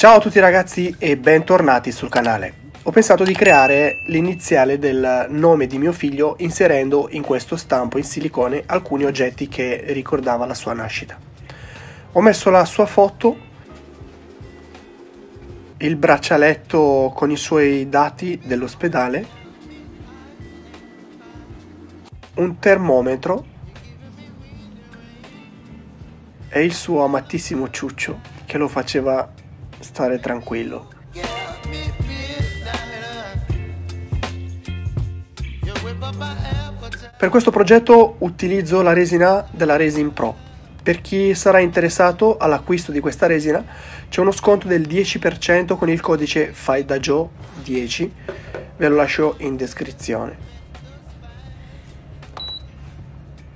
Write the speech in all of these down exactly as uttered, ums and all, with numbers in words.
Ciao a tutti ragazzi e bentornati sul canale. Ho pensato di creare l'iniziale del nome di mio figlio inserendo in questo stampo in silicone alcuni oggetti che ricordava la sua nascita. Ho messo la sua foto, il braccialetto con i suoi dati dell'ospedale, un termometro e il suo amatissimo ciuccio che lo faceva stare tranquillo. Per questo progetto utilizzo la resina della Resin Pro. Per chi sarà interessato all'acquisto di questa resina c'è uno sconto del dieci per cento con il codice FAIDAGIO dieci, ve lo lascio in descrizione.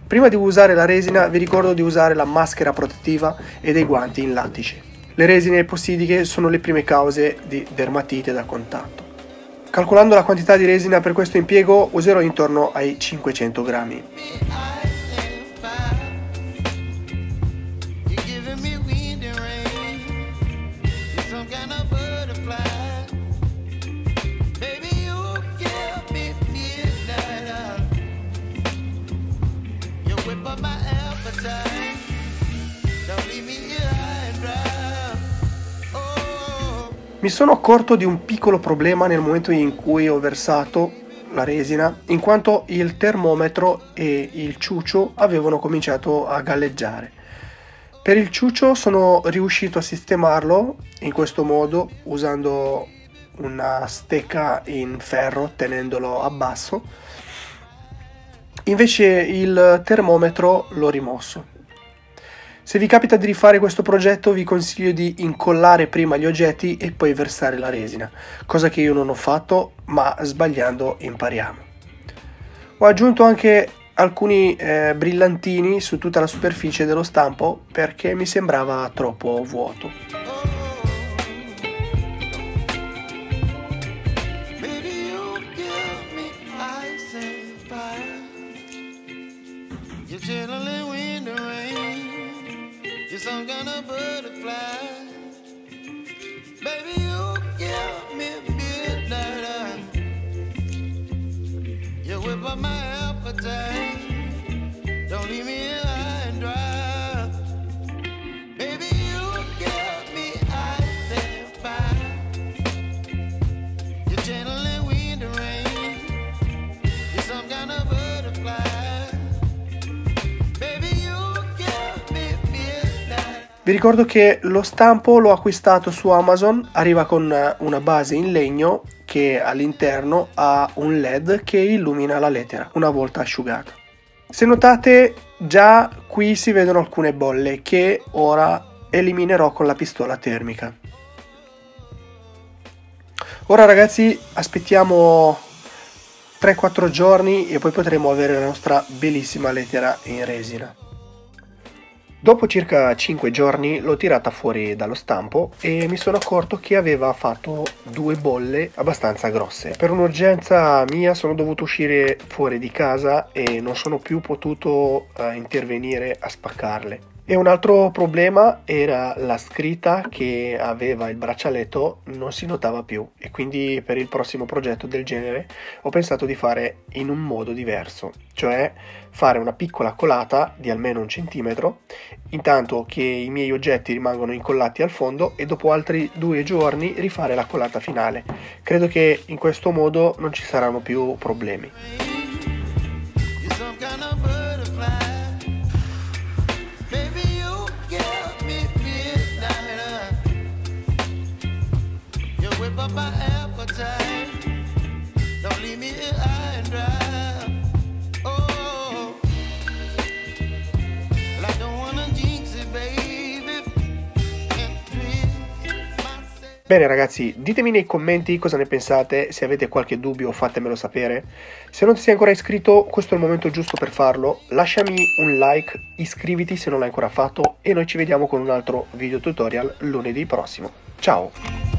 Prima di usare la resina vi ricordo di usare la maschera protettiva e dei guanti in lattice. Le resine epossidiche sono le prime cause di dermatite da contatto. Calcolando la quantità di resina per questo impiego userò intorno ai cinquecento grammi. Mi sono accorto di un piccolo problema nel momento in cui ho versato la resina, in quanto il termometro e il ciuccio avevano cominciato a galleggiare. Per il ciuccio sono riuscito a sistemarlo in questo modo, usando una stecca in ferro tenendolo a basso. Invece il termometro l'ho rimosso. Se vi capita di rifare questo progetto vi consiglio di incollare prima gli oggetti e poi versare la resina, cosa che io non ho fatto, ma sbagliando impariamo. Ho aggiunto anche alcuni eh, brillantini su tutta la superficie dello stampo perché mi sembrava troppo vuoto. Vi ricordo che lo stampo l'ho acquistato su Amazon, arriva con una base in legno che all'interno ha un L E D che illumina la lettera una volta asciugata. Se notate, già qui si vedono alcune bolle che ora eliminerò con la pistola termica. Ora ragazzi aspettiamo tre quattro giorni e poi potremo avere la nostra bellissima lettera in resina. Dopo circa cinque giorni l'ho tirata fuori dallo stampo e mi sono accorto che aveva fatto due bolle abbastanza grosse. Per un'urgenza mia sono dovuto uscire fuori di casa e non sono più potuto eh, intervenire a spaccarle. E un altro problema era la scritta che aveva il braccialetto, non si notava più, e quindi per il prossimo progetto del genere ho pensato di fare in un modo diverso, cioè fare una piccola colata di almeno un centimetro, intanto che i miei oggetti rimangono incollati al fondo, e dopo altri due giorni rifare la colata finale. Credo che in questo modo non ci saranno più problemi. Bene ragazzi, ditemi nei commenti cosa ne pensate, se avete qualche dubbio fatemelo sapere. Se non ti sei ancora iscritto, questo è il momento giusto per farlo. Lasciami un like, iscriviti se non l'hai ancora fatto e noi ci vediamo con un altro video tutorial lunedì prossimo. Ciao!